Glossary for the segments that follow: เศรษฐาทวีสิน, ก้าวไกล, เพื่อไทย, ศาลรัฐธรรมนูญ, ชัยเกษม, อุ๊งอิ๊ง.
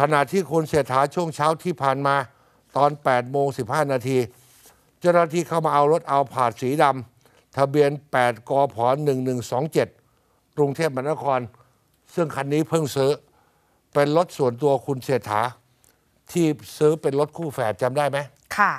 ขณะที่คุณเศรษฐาช่วงเช้าที่ผ่านมาตอน 8:15 นาทีเจ้าหน้าที่เข้ามาเอารถเอาผาดสีดำทะเบียน 8 กผ 1127 กรุงเทพมหานครซึ่งคันนี้เพิ่งซื้อเป็นรถส่วนตัวคุณเศรษฐาที่ซื้อเป็นรถคู่แฝดจำได้ไหมค่ะ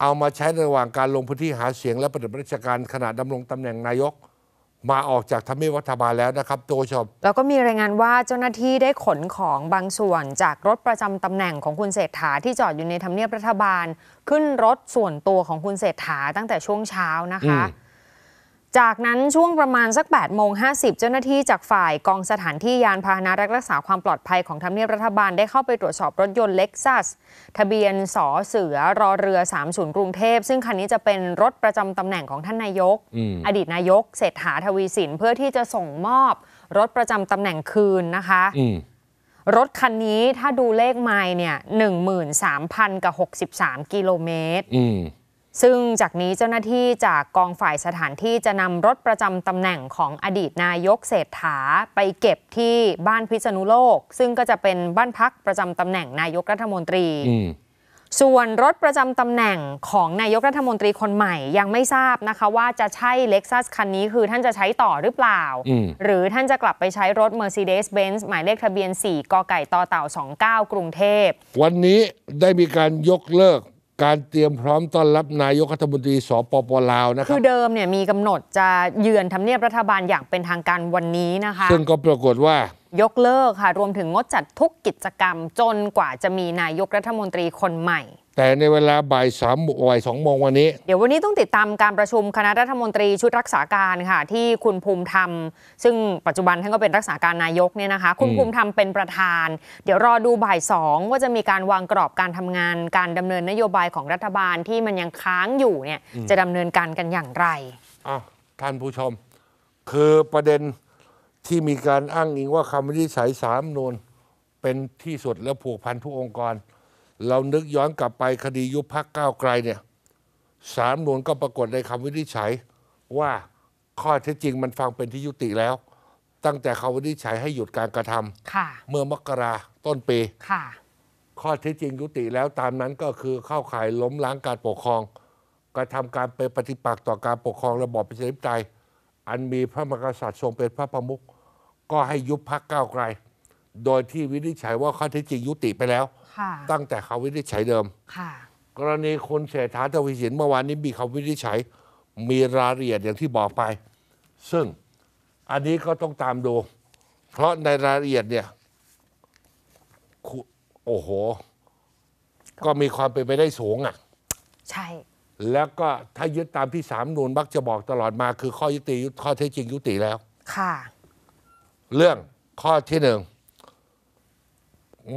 เอามาใช้ระหว่างการลงพื้นที่หาเสียงและปฏิบัติราชการขณะดำรงตำแหน่งนายกมาออกจากทำเนียบรัฐบาลแล้วนะครับตัวชมแล้วก็มีรายงานว่าเจ้าหน้าที่ได้ขนของบางส่วนจากรถประจำตำแหน่งของคุณเศรษฐาที่จอดอยู่ในทำเนียบรัฐบาลขึ้นรถส่วนตัวของคุณเศรษฐาตั้งแต่ช่วงเช้านะคะจากนั้นช่วงประมาณสัก 8:50 เจ้าหน้าที่จากฝ่ายกองสถานที่ยานพาหนะรักษาความปลอดภัยของทำเนียบรัฐบาลได้เข้าไปตรวจสอบรถยนต์เล็กซัสทะเบียนส.เสือรอเรือ 30 กรุงเทพซึ่งคันนี้จะเป็นรถประจำตำแหน่งของท่านนายก อดีตนายกเศรษฐาทวีสินเพื่อที่จะส่งมอบรถประจำตำแหน่งคืนนะคะรถคันนี้ถ้าดูเลขไมล์เนี่ย 13,063 กิโลเมตรซึ่งจากนี้เจ้าหน้าที่จากกองฝ่ายสถานที่จะนำรถประจำตำแหน่งของอดีตนายกเศรษฐาไปเก็บที่บ้านพิษณุโลกซึ่งก็จะเป็นบ้านพักประจำตำแหน่งนายกรัฐมนตรีส่วนรถประจำตำแหน่งของนายกรัฐมนตรีคนใหม่ยังไม่ทราบนะคะว่าจะใช่เล็กซัสคันนี้คือท่านจะใช้ต่อหรือเปล่าหรือท่านจะกลับไปใช้รถ Mercedes-Benz หมายเลขทะเบียน 4 กไก่ตเต่า 29 กรุงเทพวันนี้ได้มีการยกเลิกการเตรียมพร้อมต้อนรับนายกรัฐมนตรีสปป.ลาวนะครับคือเดิมเนี่ยมีกำหนดจะเยือนทำเนียบรัฐบาลอย่างเป็นทางการวันนี้นะคะซึ่งก็ปรากฏว่ายกเลิกค่ะรวมถึงงดจัดทุกกิจกรรมจนกว่าจะมีนายกรัฐมนตรีคนใหม่แต่ในเวลาบ่าย 2 โมงวันนี้เดี๋ยววันนี้ต้องติดตามการประชุมคณะรัฐมนตรีชุดรักษาการค่ะที่คุณภูมิธรรมซึ่งปัจจุบันท่านก็เป็นรักษาการนายกเนี่ยนะคะคุณภูมิธรรมเป็นประธานเดี๋ยวรอดูบ่าย 2ว่าจะมีการวางกรอบการทำงานการดำเนินนโยบายของรัฐบาลที่มันยังค้างอยู่เนี่ยจะดำเนินการกันอย่างไรท่านผู้ชมคือประเด็นที่มีการอ้างอิงว่าคำวินิจฉัยสามนูนเป็นที่สุดและผูกพันทุกองค์กรเรานึกย้อนกลับไปคดียุบพรรคก้าวไกลเนี่ยสามนูนก็ปรากฏในคำวินิจฉัยว่าข้อเท็จจริงมันฟังเป็นที่ยุติแล้วตั้งแต่คำวินิจฉัยให้หยุดการกระทำเมื่อมกราต้นปีข้อเท็จจริงยุติแล้วตามนั้นก็คือเข้าข่ายล้มล้างการปกครองกระทำการเป็นปฏิปักษ์ต่อการปกครองระบอบประชาธิปไตยอันมีพระมหากษัตริย์ทรงเป็นพระประมุขก็ให้ยุบพรรคก้าวไกลโดยที่วินิจฉัยว่าข้อเท็จจริงยุติไปแล้วตั้งแต่คำวินิจฉัยเดิมกรณีคุณเศรษฐาทวีสินเมื่อวานนี้มีคำวินิจฉัยมีรายละเอียดอย่างที่บอกไปซึ่งอันนี้ก็ต้องตามดูเพราะในรายละเอียดเนี่ยโอ้โหก็มีความเป็นไปได้สูงอ่ะใช่แล้วก็ถ้ายึดตามที่สามนูนบักจะบอกตลอดมาคือข้อยุติข้อเท็จจริงยุติแล้วค่ะเรื่องข้อที่หนึ่ง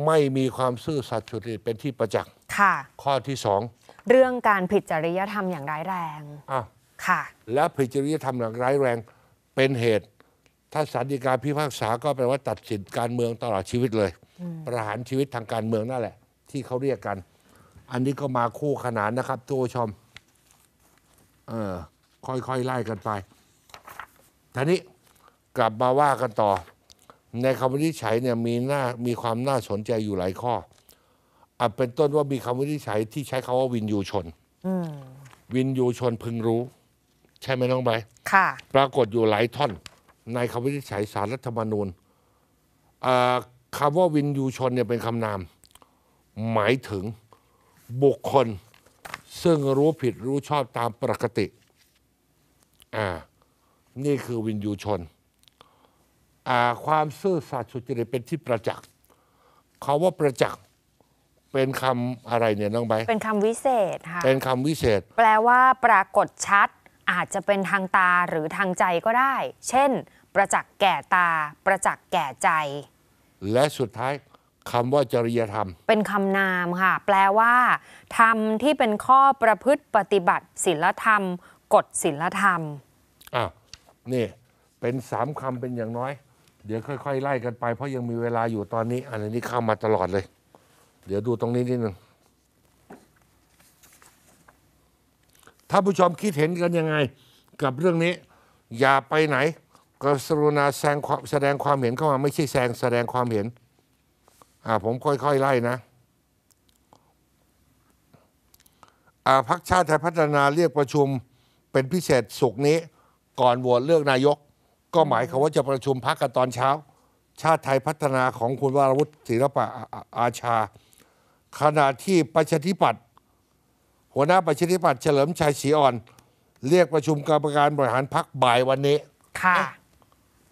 ไม่มีความซื่อสัตย์สุจริตเป็นที่ประจักษ์ค่ะข้อที่สองเรื่องการผิดจริยธรรมอย่างร้ายแรงค่ะและผิดจริยธรรมอย่างร้ายแรงเป็นเหตุถ้าศาลฎีกาพิพากษาก็แปลว่าตัดสินการเมืองตลอดชีวิตเลยประหารชีวิตทางการเมืองนั่นแหละที่เขาเรียกกันอันนี้ก็มาคู่ขนานนะครับทุกผู้ชมค่อยๆไล่กันไปทีนี้กลับมาว่ากันต่อในคำวินิจฉัยเนี่ยมีความน่าสนใจอยู่หลายข้อเป็นต้นว่ามีคำวินิจฉัยที่ใช้คำว่าวินยูชนวินยูชนพึงรู้ใช่ไหมน้องใบค่ะปรากฏอยู่หลายท่อนในคำวินิจฉัยศาลรัฐธรรมนูญคำว่าวินยูชนเนี่ยเป็นคำนามหมายถึงบุคคลซึ่งรู้ผิดรู้ชอบตามปกตินี่คือวินยูชนความซื่อสัตย์สุจริตเป็นที่ประจักษ์เขาว่าประจักษ์เป็นคำอะไรเนี่ยน้องใบเป็นคำวิเศษค่ะเป็นคำวิเศษแปลว่าปรากฏชัดอาจจะเป็นทางตาหรือทางใจก็ได้เช่นประจักษ์แก่ตาประจักษ์แก่ใจและสุดท้ายคำว่าจริยธรรมเป็นคำนามค่ะแปลว่าธรรมที่เป็นข้อประพฤติปฏิบัติศีลธรรมกฎศีลธรรมนี่เป็นสามคำเป็นอย่างน้อยเดี๋ยวค่อยๆไล่กันไปเพราะยังมีเวลาอยู่ตอนนี้อันนี้เข้ามาตลอดเลยเดี๋ยวดูตรงนี้นิดนึงถ้าผู้ชมคิดเห็นกันยังไงกับเรื่องนี้อย่าไปไหนกรุณาแสดงความเห็นเข้ามาไม่ใช่แสดงความเห็น ผมค่อยๆไล่นะพรรคชาติไทยพัฒนาเรียกประชุมเป็นพิเศษศุกร์นี้ก่อนโหวตเลือกนายกก็หมายความว่าจะประชุมพรรคกันตอนเช้าชาติไทยพัฒนาของคุณวราวุฒิศิลปะอาชาขณะที่ประชาธิปัตย์หัวหน้าประชาธิปัตย์เฉลิมชัยศรีอ่อนเรียกประชุมกรรมการบริหารพรรคบ่ายวันนี้ค่ะ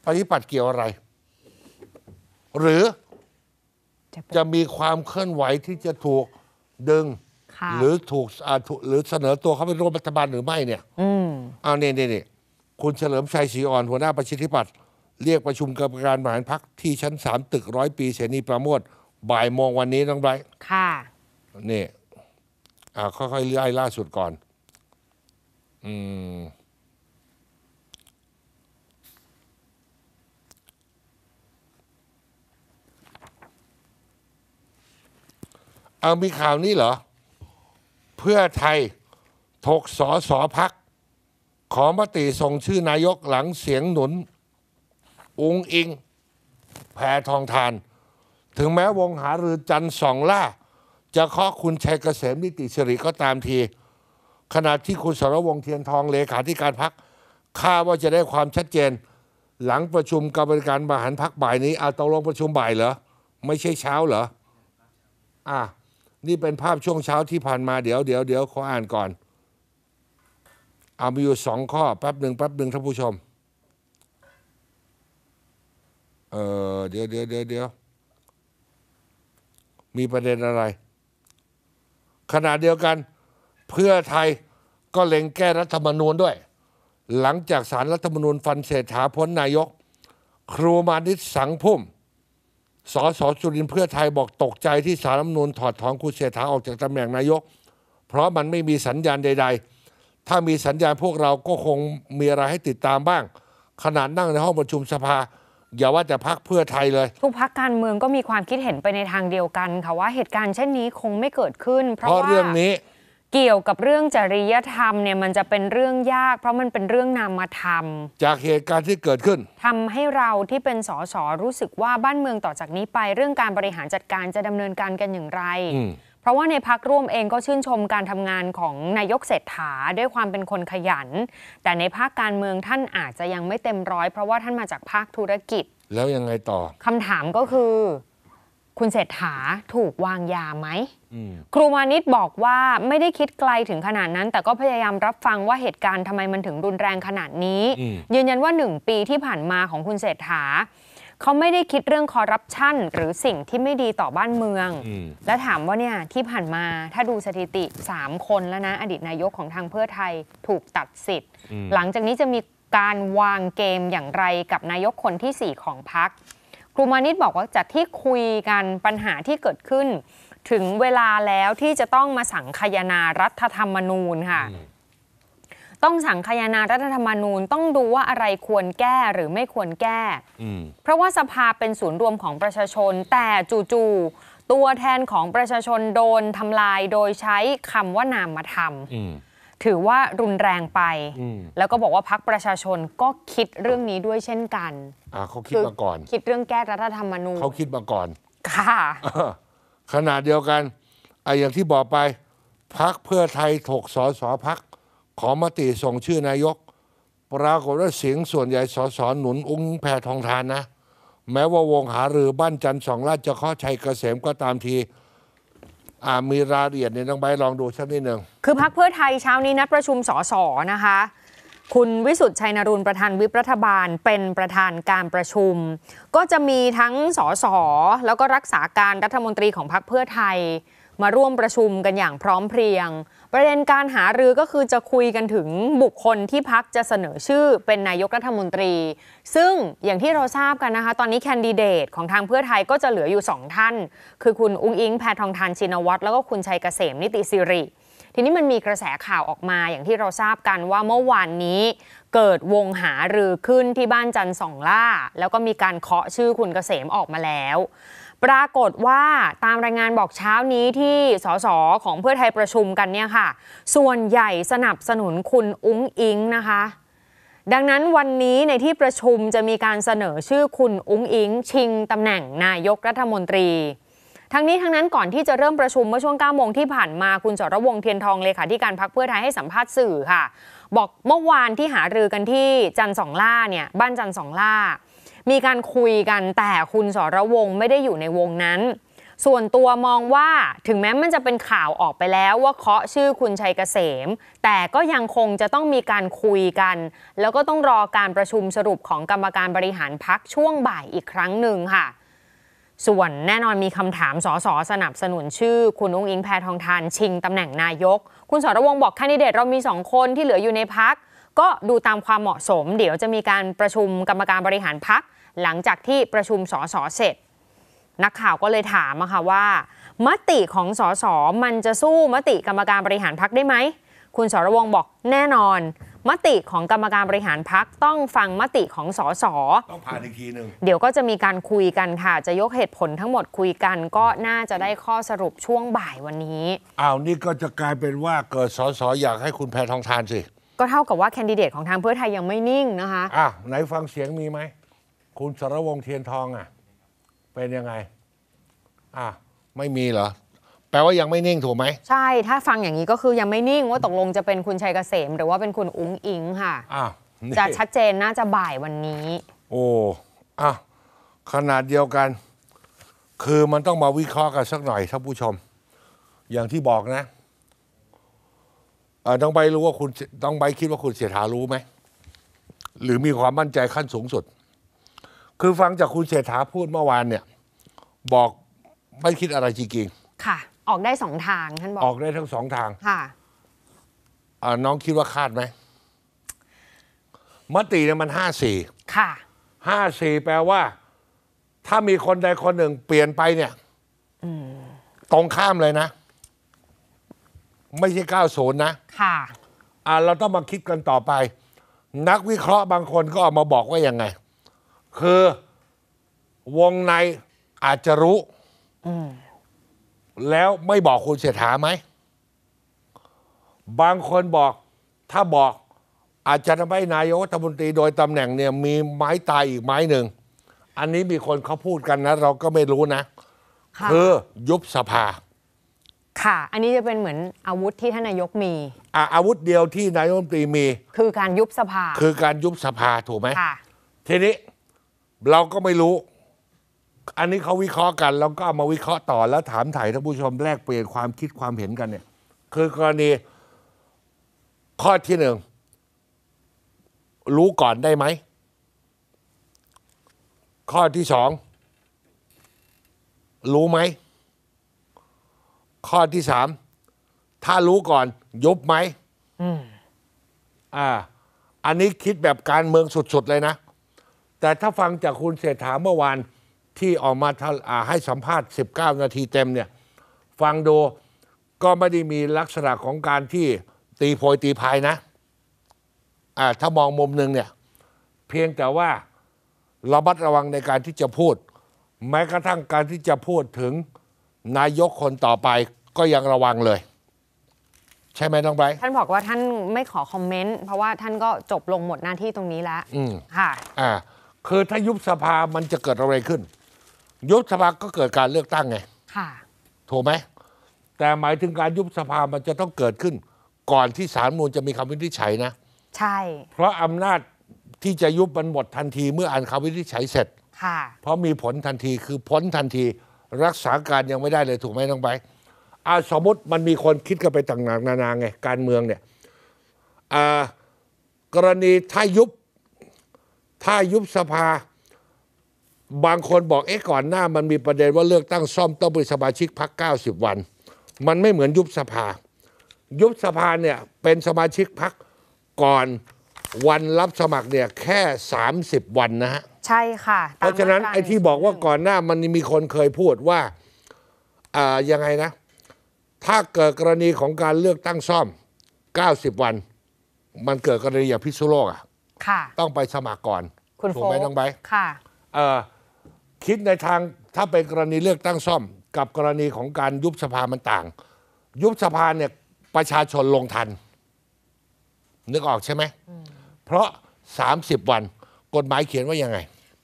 ประชาธิปัตย์เกี่ยวอะไรหรือจะมีความเคลื่อนไหวที่จะถูกดึงหรือถูกเสนอตัวเข้าไปร่วมรัฐบาลหรือไม่เนี่ยเอาเนี่ยคุณเฉลิมชัยศรีอ่อนหัวหน้าประชาธิปัตย์เรียกประชุมกรรมการบริหารพรรคที่ชั้น3ตึก100 ปีเสนีปราโมชบ่ายโมงวันนี้น้องไบรท์ค่ะนี่ค่อยๆไล่ล่าสุดก่อนมีข่าวนี้เหรอเพื่อไทยถกสสพรรคขอมติส่งชื่อนายกหลังเสียงหนุนองค์อิงแพทองทานถึงแม้วงหารือจันทร์สองล่าจะเคาะคุณชัยเกษมนิติสิริก็ตามทีขณะที่คุณสรวงศ์เทียนทองเลขาธิการพรรคคาดว่าจะได้ความชัดเจนหลังประชุมกรรมการบริหารพรรคบ่ายนี้ตกลงประชุมบ่ายเหรอไม่ใช่เช้าเหรอนี่เป็นภาพช่วงเช้าที่ผ่านมาเดี๋ยวขออ่านก่อนมีอยู่สองข้อแป๊บหนึ่งท่านผู้ชมเดี๋ยวมีประเด็นอะไรขณะเดียวกันเพื่อไทยก็เล็งแก้รัฐธรรมนูญด้วยหลังจากศาลรัฐธรรมนูญฟันเศรษฐาพ้นนายกครูมานิตสังพุ่มสสจุรินทร์เพื่อไทยบอกตกใจที่ศาลรัฐธรรมนูญถอดถอนคุณเศรษฐาออกจากตำแหน่งนายกเพราะมันไม่มีสัญญาณใดๆถ้ามีสัญญาณพวกเราก็คงมีอะไรให้ติดตามบ้างขณะนั่งในห้องประชุมสภาอย่าว่าแต่พรรคเพื่อไทยเลยทุกพรรคการเมืองก็มีความคิดเห็นไปในทางเดียวกันค่ะว่าเหตุการณ์เช่นนี้คงไม่เกิดขึ้นเพราะเรื่องนี้เกี่ยวกับเรื่องจริยธรรมเนี่ยมันจะเป็นเรื่องยากเพราะมันเป็นเรื่องนามธรรมจากเหตุการณ์ที่เกิดขึ้นทำให้เราที่เป็นสสรู้สึกว่าบ้านเมืองต่อจากนี้ไปเรื่องการบริหารจัดการจะดำเนินการกันอย่างไรเพราะว่าในพรรคร่วมเองก็ชื่นชมการทำงานของนายกเศรษฐาด้วยความเป็นคนขยันแต่ในภาคการเมืองท่านอาจจะยังไม่เต็มร้อยเพราะว่าท่านมาจากภาคธุรกิจแล้วยังไงต่อคำถามก็คือคุณเศรษฐาถูกวางยาไหมครูมานิตบอกว่าไม่ได้คิดไกลถึงขนาดนั้นแต่ก็พยายามรับฟังว่าเหตุการณ์ทำไมมันถึงรุนแรงขนาดนี้ยืนยันว่า1 ปีที่ผ่านมาของคุณเศรษฐาเขาไม่ได้คิดเรื่องคอร์รัปชันหรือสิ่งที่ไม่ดีต่อบ้านเมืองและถามว่าเนี่ยที่ผ่านมาถ้าดูสถิติ3 คนแล้วนะอดีตนายกของทางเพื่อไทยถูกตัดสิทธิ์หลังจากนี้จะมีการวางเกมอย่างไรกับนายกคนที่4ของพรรคครูมานิตบอกว่าจากที่คุยกันปัญหาที่เกิดขึ้นถึงเวลาแล้วที่จะต้องมาสังคายนารัฐธรรมนูญค่ะต้องสังคายนารัฐธรรมนูญต้องดูว่าอะไรควรแก้หรือไม่ควรแก้เพราะว่าสภาเป็นศูนย์รวมของประชาชนแต่จู่ๆตัวแทนของประชาชนโดนทำลายโดยใช้คำว่านามธรรมถือว่ารุนแรงไปแล้วก็บอกว่าพรรคประชาชนก็คิดเรื่องนี้ด้วยเช่นกันเขาคิดมาก่อนคิดเรื่องแก้รัฐธรรมนูญเขาคิดมาก่อนค่ะขณะเดียวกันอย่างที่บอกไปพรรคเพื่อไทยถกสสพรรคขอมติส่งชื่อนายกปรากฏว่าเสียงส่วนใหญ่สสหนุนอุ้งแพทองทานนะแม้ว่าวงหารือบ้านจันทร์สองราชจะข้อชัยเกษมก็ตามทีมีรายละเอียดในต้องไปลองดูสักนิดหนึ่งคือพรรคเพื่อไทยเช้านี้นัดประชุมสสนะคะคุณวิสุทธิ์ชัยนรุนประธานวิปรัฐบาลเป็นประธานการประชุมก็จะมีทั้งสสแล้วก็รักษาการรัฐมนตรีของพรรคเพื่อไทยมาร่วมประชุมกันอย่างพร้อมเพรียงประเด็นการหารือก็คือจะคุยกันถึงบุคคลที่พรรคจะเสนอชื่อเป็นนายกรัฐมนตรีซึ่งอย่างที่เราทราบกันนะคะตอนนี้แคนดิเดตของทางเพื่อไทยก็จะเหลืออยู่2 ท่านคือคุณอุ๊งอิ๊งแพทองธารชินวัตรแล้วก็คุณชัยเกษมนิติสิริทีนี้มันมีกระแสข่าวออกมาอย่างที่เราทราบกันว่าเมื่อวานนี้เกิดวงหารือขึ้นที่บ้านจันทร์สองล่าแล้วก็มีการเคาะชื่อคุณเกษมออกมาแล้วปรากฏว่าตามรายงานบอกเช้านี้ที่สสของเพื่อไทยประชุมกันเนี่ยค่ะส่วนใหญ่สนับสนุนคุณอุ๊งอิ๊งนะคะดังนั้นวันนี้ในที่ประชุมจะมีการเสนอชื่อคุณอุ๊งอิ๊งชิงตำแหน่งนายกรัฐมนตรี ทั้งนี้ทั้งนั้นก่อนที่จะเริ่มประชุมเมื่อช่วง 9 โมงที่ผ่านมาคุณสรวงศ์เทียนทองเลขาธิการพรรคเพื่อไทยให้สัมภาษณ์สื่อค่ะบอกเมื่อวานที่หารือกันที่จันทร์สองล่าเนี่ยบ้านจันทร์สองล่ามีการคุยกันแต่คุณสรวงศ์ไม่ได้อยู่ในวงนั้นส่วนตัวมองว่าถึงแม้มันจะเป็นข่าวออกไปแล้วว่าเคาะชื่อคุณชัยเกษมแต่ก็ยังคงจะต้องมีการคุยกันแล้วก็ต้องรอการประชุมสรุปของกรรมการบริหารพรรคช่วงบ่ายอีกครั้งหนึ่งค่ะส่วนแน่นอนมีคำถามส.ส.สนับสนุนชื่อคุณอุ๊งอิ๊งแพทองธารชิงตำแหน่งนายกคุณสรวงศ์บอกแคนดิเดตเรามี2คนที่เหลืออยู่ในพรรคก็ดูตามความเหมาะสมเดี๋ยวจะมีการประชุมกรรมการบริหารพรรคหลังจากที่ประชุมส.ส.เสร็จนักข่าวก็เลยถามค่ะว่ามติของส.ส.มันจะสู้มติกรรมการบริหารพรรคได้ไหมคุณสรวงศ์บอกแน่นอนมติของกรรมการบริหารพรรคต้องฟังมติของส.ส.ต้องผ่านอีกทีนึงเดี๋ยวก็จะมีการคุยกันค่ะจะยกเหตุผลทั้งหมดคุยกันก็น่าจะได้ข้อสรุปช่วงบ่ายวันนี้อ้าวนี่ก็จะกลายเป็นว่าเกิดส.ส.อยากให้คุณแพทองธารสิก็เท่ากับว่าแคนดิเดตของทางเพื่อไทยยังไม่นิ่งนะคะไหนฟังเสียงมีไหมคุณสรวงศ์เทียนทองเป็นยังไงไม่มีเหรอแปลว่ายังไม่นิ่งถูกไหมใช่ถ้าฟังอย่างนี้ก็คือยังไม่นิ่งว่าตกลงจะเป็นคุณชัยเกษมหรือว่าเป็นคุณอุ๊งอิ๊งค่ะจะชัดเจนน่าจะบ่ายวันนี้ขนาดเดียวกันคือมันต้องมาวิเคราะห์กันสักหน่อยท่านผู้ชมอย่างที่บอกนะต้องไปรู้ว่าคุณต้องไปคิดว่าคุณเศรษฐารู้ไหมหรือมีความมั่นใจขั้นสูงสุดคือฟังจากคุณเศรษฐาพูดเมื่อวานเนี่ยบอกไม่คิดอะไรจริงๆค่ะออกได้สองทางท่านบอกออกได้ทั้งสองทางค่ะน้องคิดว่าคาดไหมมติเนี่ยมัน54ค่ะ54แปลว่าถ้ามีคนใดคนหนึ่งเปลี่ยนไปเนี่ยตรงข้ามเลยนะไม่ใช่90นะค่ะเราต้องมาคิดกันต่อไปนักวิเคราะห์บางคนก็ออกมาบอกว่ายังไงคือวงในอาจจะรู้แล้วไม่บอกคุณเศรษฐาไหมบางคนบอกถ้าบอกอาจจะทำให้นายกรัฐมนตรีโดยตำแหน่งเนี่ยมีไม้ตายอีกไม้หนึ่งอันนี้มีคนเขาพูดกันนะเราก็ไม่รู้นะคือยุบสภาค่ะอันนี้จะเป็นเหมือนอาวุธที่ท่านนายกมีอาวุธเดียวที่นายกรัฐมนตรีมีคือการยุบสภาถูกไหมทีนี้เราก็ไม่รู้อันนี้เขาวิเคราะห์กันแล้วก็เอามาวิเคราะห์ต่อแล้วถามถ่ายท่านผู้ชมแลกเปลี่ยนความคิดความเห็นกันเนี่ยคือกรณีข้อที่หนึ่งรู้ก่อนได้ไหมข้อที่สองรู้ไหมข้อที่สามถ้ารู้ก่อนยุบไหมอันนี้คิดแบบการเมืองสุดๆเลยนะแต่ถ้าฟังจากคุณเศรษฐาเมื่อวานที่ออกมาให้สัมภาษณ์19นาทีเต็มเนี่ยฟังดูก็ไม่ได้มีลักษณะของการที่ตีโพยตีพายนะถ้ามองมุมหนึ่งเนี่ยเพียงแต่ว่าระมัดระวังในการที่จะพูดแม้กระทั่งการที่จะพูดถึงนายกคนต่อไปก็ยังระวังเลยใช่ไหมน้องไบร์ทท่านบอกว่าท่านไม่ขอคอมเมนต์เพราะว่าท่านก็จบลงหมดหน้าที่ตรงนี้แล้วค่ะคือถ้ายุบสภามันจะเกิดอะไรขึ้นยุบสภาก็เกิดการเลือกตั้งไงค่ะถูกไหมแต่หมายถึงการยุบสภามันจะต้องเกิดขึ้นก่อนที่ศาลรัฐธรรมนูญจะมีคำวินิจฉัยนะใช่เพราะอำนาจที่จะยุบมันหมดทันทีเมื่ออ่านคำวินิจฉัยเสร็จค่ะเพราะมีผลทันทีคือพ้นทันทีรักษาการยังไม่ได้เลยถูกไหมน้องไบร์ทสมมติมันมีคนคิดกันไปต่างๆนานาไงการเมืองเนี่ยกรณีถ้ายุบสภาบางคนบอกก่อนหน้ามันมีประเด็นว่าเลือกตั้งซ่อมต้องเป็นสมาชิกพรรค90วันมันไม่เหมือนยุบสภายุบสภาเนี่ยเป็นสมาชิกพรรคก่อนวันรับสมัครเนี่ยแค่30วันนะฮะใช่ค่ะเพราะฉะนั้นไอ้ที่บอกว่าก่อนหน้ามันมีคนเคยพูดว่ายังไงนะถ้าเกิดกรณีของการเลือกตั้งซ่อม90วันมันเกิดกรณีอย่างพิษณุโลกต้องไปสมัครก่อนถูกไหมน้องใบค่ะคิดในทางถ้าเป็นกรณีเลือกตั้งซ่อมกับกรณีของการยุบสภามันต่างยุบสภาเนี่ยประชาชนลงทันนึกออกใช่ไหมเพราะ30วันกฎหมายเขียนว่ายังไง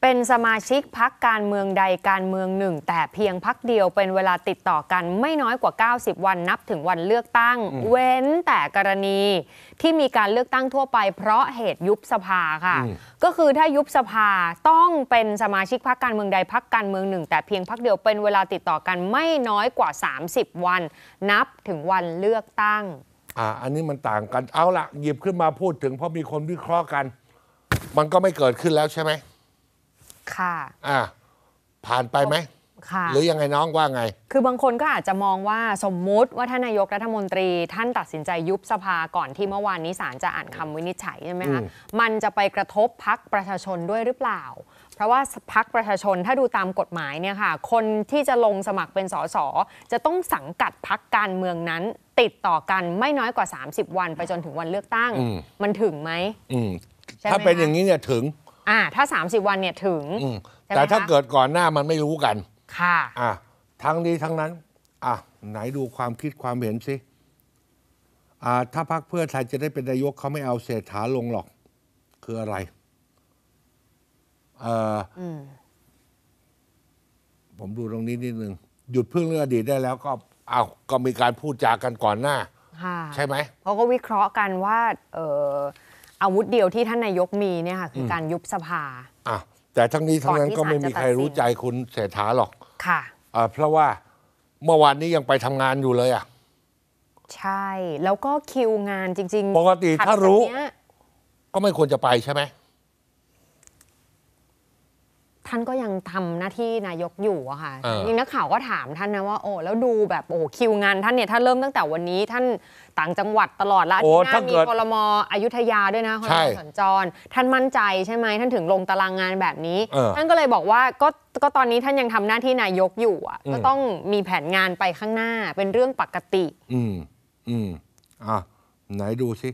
เป็นสมาชิกพรรคการเมืองใดการเมืองหนึ่งแต่เพียงพรรคเดียวเป็นเวลาติดต่อกันไม่น้อยกว่า90วันนับถึงวันเลือกตั้งเว้นแต่กรณีที่มีการเลือกตั้งทั่วไปเพราะเหตุยุบสภาค่ะก็คือถ้ายุบสภาต้องเป็นสมาชิกพรรคการเมืองใดพรรคการเมืองหนึ่งแต่เพียงพรรคเดียวเป็นเวลาติดต่อกันไม่น้อยกว่า30วันนับถึงวันเลือกตั้งอันนี้มันต่างกันเอาละหยิบขึ้นมาพูดถึงเพราะมีคนวิเคราะห์กันมันก็ไม่เกิดขึ้นแล้วใช่ไหมค่ะผ่านไปไหมค่ะหรือยังไงน้องว่าไงคือบางคนก็อาจจะมองว่าสมมุติว่าท่านนายกรัฐมนตรีท่านตัดสินใจยุบสภาก่อนที่เมื่อวานนี้ศาลจะอ่านคำวินิจฉัยใช่ไหมคะมันจะไปกระทบพรรคประชาชนด้วยหรือเปล่าเพราะว่าพรรคประชาชนถ้าดูตามกฎหมายเนี่ยค่ะคนที่จะลงสมัครเป็นส.ส.จะต้องสังกัดพรรคการเมืองนั้นติดต่อกันไม่น้อยกว่า30วันไปจนถึงวันเลือกตั้งมันถึงไหมถ้าเป็นอย่างนี้เนี่ยถึงถ้า30วันเนี่ยถึงแต่ถ้าเกิดก่อนหน้ามันไม่รู้กันค่ะทั้งนี้ทั้งนั้นไหนดูความคิดความเห็นสิถ้าพรรคเพื่อไทยจะได้เป็นนายกเขาไม่เอาเศรษฐาลงหรอกคืออะไรผมดูตรงนี้นิดนึงหยุดพึ่งเรื่องอดีตได้แล้วก็ก็มีการพูดจากันก่อนหน้าใช่ไหมเขาก็วิเคราะห์กันว่าอาวุธเดียวที่ท่านนายกมีเนี่ยค่ะคือการยุบสภาแต่ทั้งนี้ทั้งนั้นก็ไม่มีใครรู้ใจคุณเศรษฐาหรอกค่ะเพราะว่าเมื่อวานนี้ยังไปทำงานอยู่เลยใช่แล้วก็คิวงานจริงๆปกติถ้ารู้ก็ไม่ควรจะไปใช่ไหมท่านก็ยังทำหน้าที่นายกอยู่อะค่ะยิ่งนักข่าวก็ถามท่านนะว่าแล้วดูแบบคิวงานท่านเนี่ยถ้าเริ่มตั้งแต่วันนี้ท่านต่างจังหวัดตลอดละที่น่ามีกรมอยุธยาด้วยนะคณะสัญจรท่านมั่นใจใช่ไหมท่านถึงลงตารางงานแบบนี้ท่านก็เลยบอกว่าก็ตอนนี้ท่านยังทำหน้าที่นายกอยู่อะก็ต้องมีแผนงานไปข้างหน้าเป็นเรื่องปกติไหนดูสิ